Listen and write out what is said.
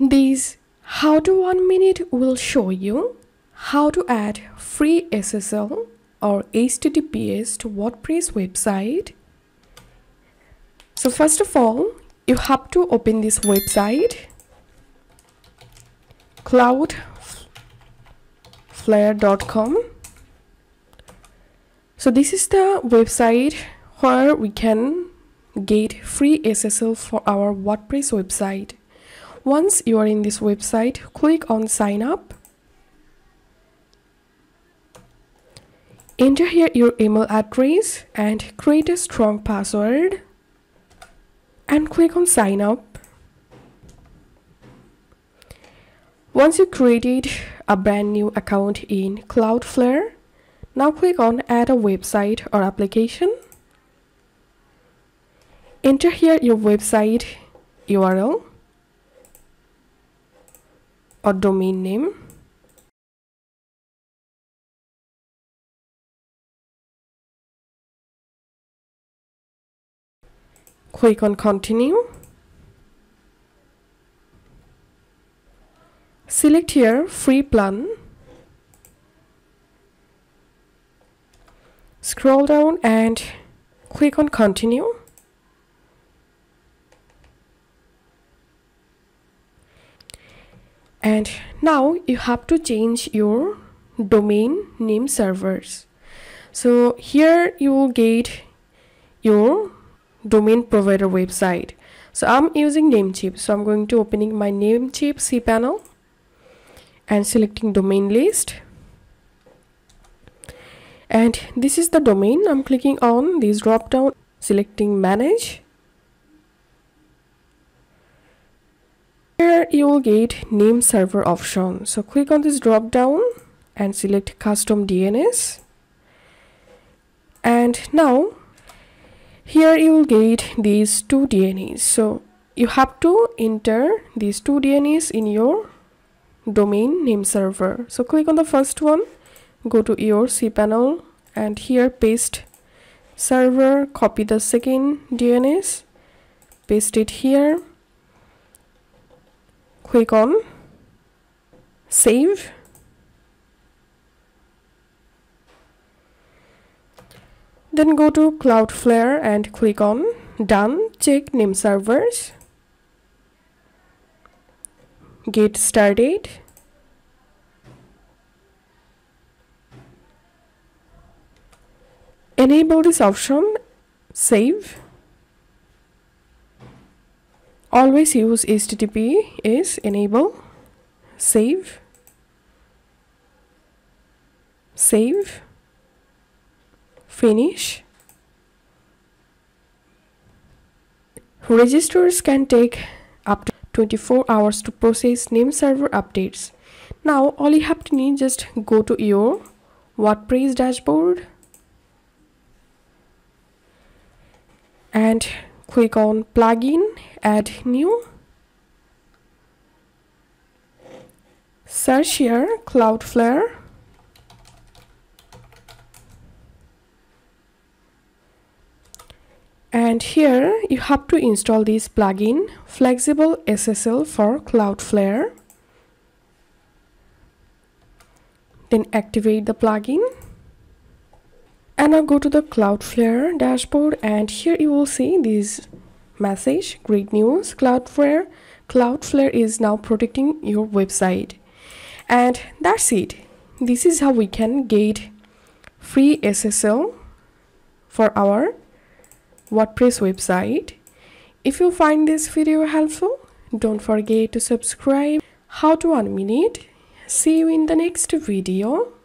This how to 1 minute will show you how to add free SSL or HTTPS to WordPress website. So first of all, you have to open this website, cloudflare.com. So this is the website where we can get free SSL for our WordPress website. Once you are in this website, click on sign up. Enter here your email address and create a strong password and click on sign up. Once you created a brand new account in Cloudflare, now click on add a website or application. Enter here your website URL or domain name. Click on continue. Select here free plan. Scroll down and click on continue. And now you have to change your domain name servers. So here you will get your domain provider website. So I'm using Namecheap, so I'm going to opening my Namecheap cPanel and selecting domain list, and this is the domain. I'm clicking on this drop down, selecting manage. Here you will get name server option, so click on this drop down and select custom DNS, and now here you will get these two DNS. So you have to enter these two DNS in your domain name server. So click on the first one, go to your cPanel and here paste server, copy the second DNS, paste it here, click on save. Then go to Cloudflare and click on done. Check name servers. Get started. Enable this option. Save. Always use HTTPS enable. Save. Save. Finish. Registers can take up to 24 hours to process name server updates. Now all you have to need, just go to your WordPress dashboard and click on plugin, add new, search here Cloudflare. And here you have to install this plugin, Flexible SSL for Cloudflare. Then activate the plugin. And now go to the Cloudflare dashboard and here you will see this message, great news, Cloudflare is now protecting your website. And that's it. This is how we can get free SSL for our WordPress website. If you find this video helpful, don't forget to subscribe. How to 1 minute. See you in the next video.